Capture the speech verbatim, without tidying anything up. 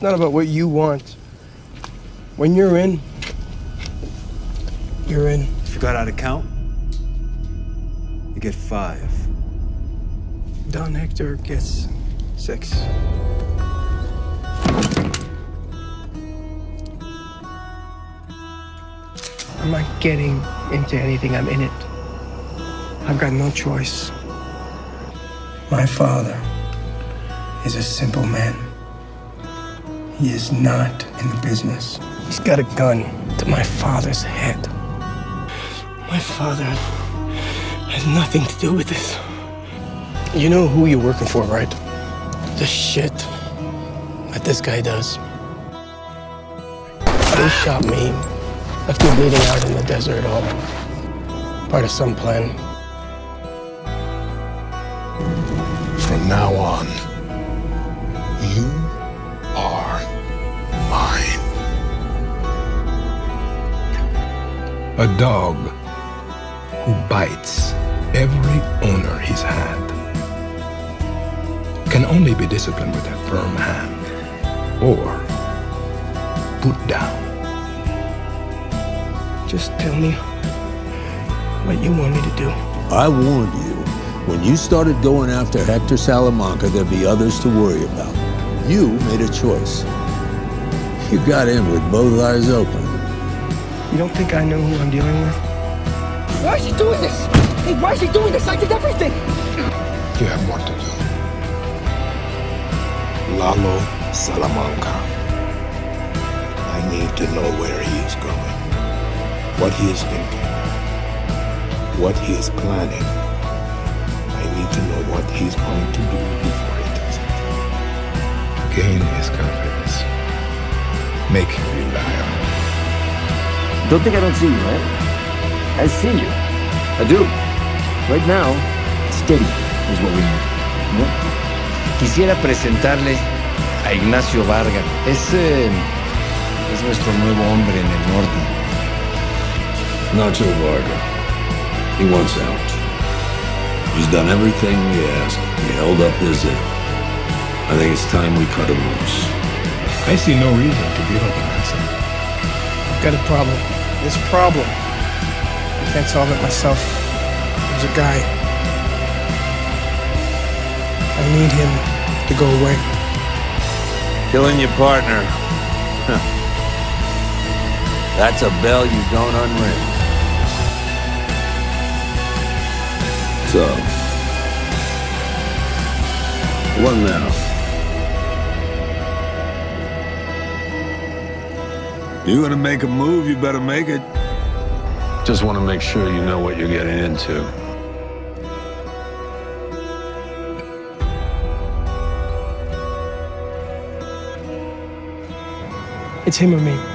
It's not about what you want. When you're in, you're in. If you got how to count, you get five. Don Hector gets six. I'm not getting into anything. I'm in it. I've got no choice. My father is a simple man. He is not in the business. He's got a gun to my father's head. My father has nothing to do with this. You know who you're working for, right? The shit that this guy does. They shot me. Left me bleeding out in the desert, all part of some plan. From now on, you are mine. A dog who bites every owner he's had can only be disciplined with a firm hand or put down. Just tell me what you want me to do. I warned you, when you started going after Hector Salamanca, there'd be others to worry about. You made a choice. You got in with both eyes open. You don't think I know who I'm dealing with? Why is he doing this? Hey, why is he doing this? I did everything. You have more to do. Lalo Salamanca. I need to know where he is going. What he is thinking, what he is planning. I need to know what he's going to do before he does it. Gain his confidence. Make him reliable. Don't think I don't see you, man. I see you. I do. Right now, steady is what we need. ¿No? Quisiera presentarle a Ignacio Varga. Es, eh, es nuestro nuevo hombre en el norte. Nacho Varga. He wants out. He's done everything he asked. He held up his end. I think it's time we cut him loose. I see no reason to give up on myself. I've got a problem. This problem, I can't solve it myself. There's a guy. I need him to go away. Killing your partner. Huh. That's a bell you don't unring. So, what now? You gonna make a move, you better make it. Just wanna make sure you know what you're getting into. It's him or me.